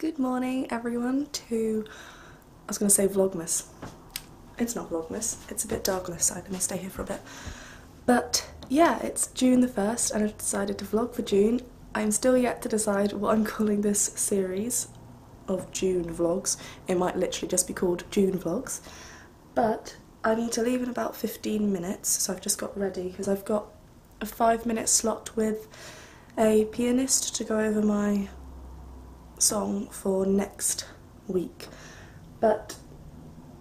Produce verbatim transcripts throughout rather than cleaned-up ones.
Good morning everyone to, I was going to say Vlogmas, it's not Vlogmas, it's a bit dark on this side, I'm going to stay here for a bit. But yeah, it's June the first and I've decided to vlog for June. I'm still yet to decide what I'm calling this series of June vlogs. It might literally just be called June vlogs. But I need to leave in about fifteen minutes, so I've just got ready because I've got a five minute slot with a pianist to go over my song for next week. But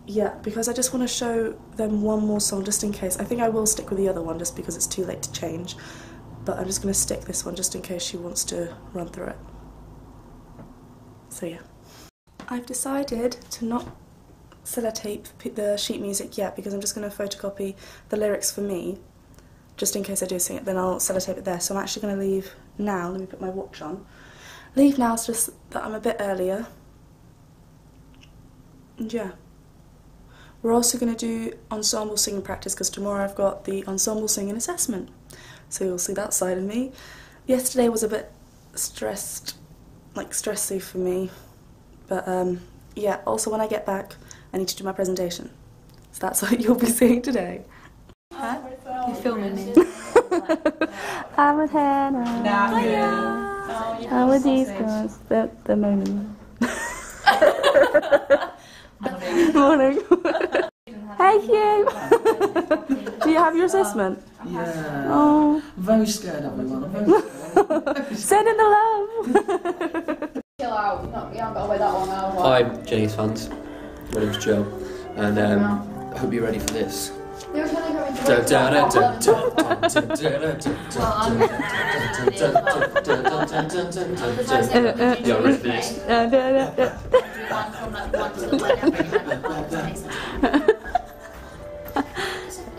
yeah, because I just want to show them one more song just in case. I think I will stick with the other one just because it's too late to change, but I'm just going to stick this one just in case she wants to run through it. So yeah, I've decided to not sellotape the sheet music yet because I'm just going to photocopy the lyrics for me just in case I do sing it, then I'll sellotape it there. So I'm actually going to leave now. Let me put my watch on. Leave now, it's just that I'm a bit earlier. And yeah. We're also going to do ensemble singing practice because tomorrow I've got the ensemble singing assessment. So you'll see that side of me. Yesterday was a bit stressed, like stressy for me. But um, yeah, also when I get back, I need to do my presentation. So that's what you'll be seeing today. Huh? You're filming me. I'm with Hannah. Now I'm Hiya. How were these girls at the moment? Morning. Hey, Hugh. Do you have your assessment? Yeah. Oh. Very scared, everyone. Very scared. Send in the love. Chill out. You haven't got away that long now. Hi, Jenny's fans. My name's Joe, and um, I hope you're ready for this. Well,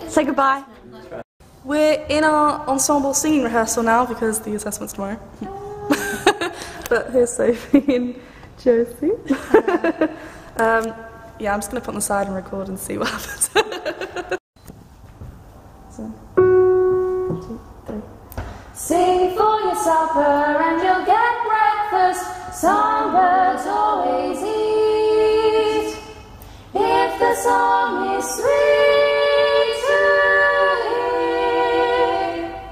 say goodbye. We're in our ensemble singing rehearsal now because the assessment's tomorrow. But here's Sophie and Josie. um, yeah, I'm just going to put on the side and record and see what happens. Sing for your supper and you'll get breakfast. Songbirds always eat. If the song is sweet to hear.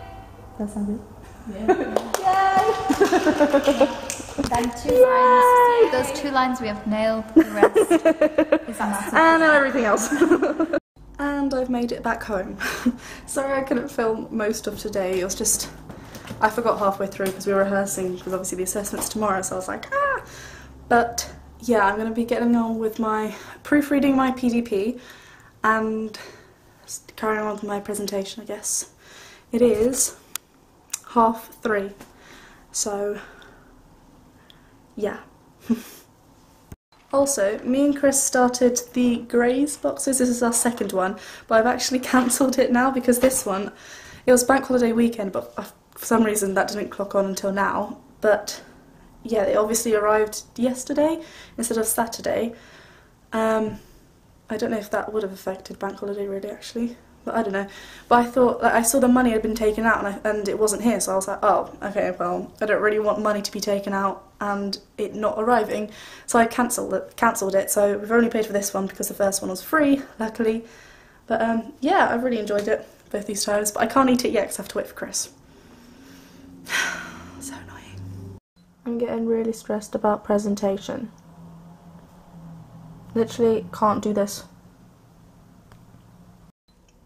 That sounds good? Yeah. Yay! Then two Yay! lines. Those two lines we have nailed. The rest is massive. And then everything else. And I've made it back home. Sorry I couldn't film most of today. It was just... I forgot halfway through because we were rehearsing because obviously the assessment's tomorrow, so I was like, ah! But yeah, I'm going to be getting on with my proofreading my P D P and carrying on with my presentation, I guess. It is half three, so yeah. Also, me and Chris started the Graze boxes. This is our second one, but I've actually cancelled it now because this one, it was bank holiday weekend, but I've for some reason that didn't clock on until now, but yeah, they obviously arrived yesterday instead of Saturday. Um, I don't know if that would have affected bank holiday really actually, but I don't know. But I thought, like, I saw the money had been taken out and, I, and it wasn't here, so I was like, oh, okay, well, I don't really want money to be taken out and it not arriving, so I cancelled it, cancelled it. So we've only paid for this one because the first one was free, luckily. But um, yeah, I've really enjoyed it, both these times, but I can't eat it yet because I have to wait for Chris. So annoying. I'm getting really stressed about presentation. Literally can't do this.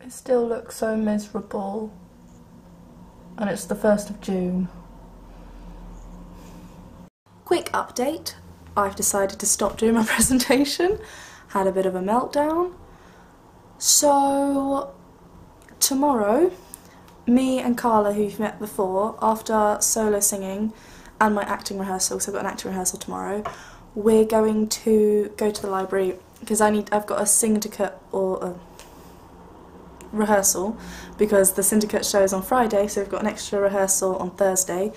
It still looks so miserable. And it's the first of June. Quick update. I've decided to stop doing my presentation. Had a bit of a meltdown. So tomorrow, me and Carla, who you've met before, after solo singing and my acting rehearsal, so I've got an acting rehearsal tomorrow, we're going to go to the library because I need, I've got a syndicate or a rehearsal because the syndicate show is on Friday, so we've got an extra rehearsal on Thursday.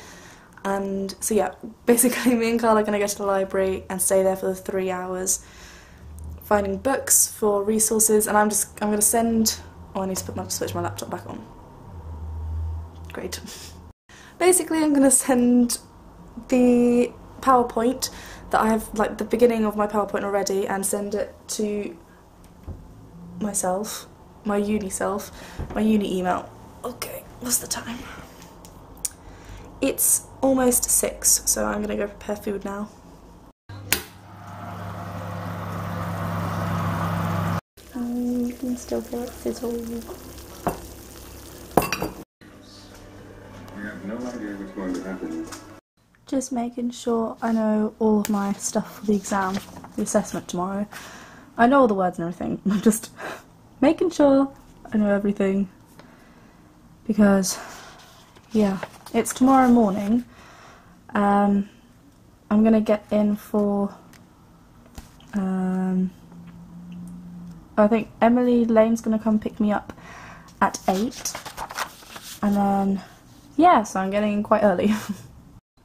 And so yeah, basically me and Carla are going to go to the library and stay there for the three hours finding books for resources, and I'm just, I'm going to send, oh I need to put my, switch my laptop back on. Great. Basically I'm going to send the PowerPoint that I have like the beginning of my PowerPoint already and send it to myself, my uni self, my uni email. Okay, what's the time? It's almost six, so I'm gonna go prepare food now. Um, you can still feel it fizzle. We have no idea what's going to happen. Just making sure I know all of my stuff for the exam, the assessment tomorrow. I know all the words and everything. I'm just making sure I know everything because, yeah, it's tomorrow morning. Um, I'm gonna get in for, um, I think Emily Lane's gonna come pick me up at eight, and then, yeah, so I'm getting in quite early.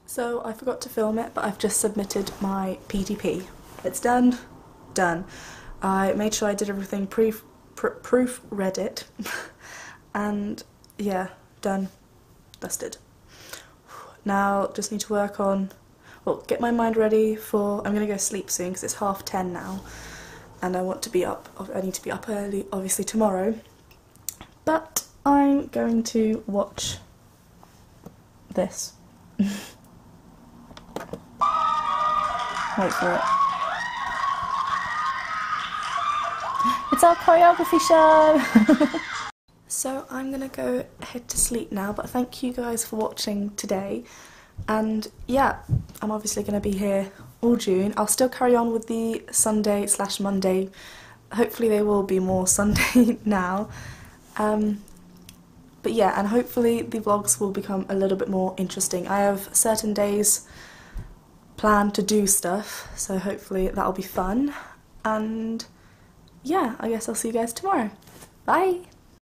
So I forgot to film it, but I've just submitted my P D P. It's done. Done. I made sure I did everything, proof, pr proof read it, and yeah, done. Dusted. Now just need to work on, well, get my mind ready for, I'm going to go sleep soon because it's half ten now, and I want to be up, I need to be up early, obviously, tomorrow, but I'm going to watch this. Wait for it. It's our choreography show! So I'm gonna go head to sleep now, but thank you guys for watching today. And yeah, I'm obviously gonna be here all June. I'll still carry on with the Sunday slash Monday. Hopefully there will be more Sunday now. Um, but yeah, and hopefully the vlogs will become a little bit more interesting. I have certain days plan to do stuff, so hopefully that'll be fun, and yeah, I guess I'll see you guys tomorrow. Bye!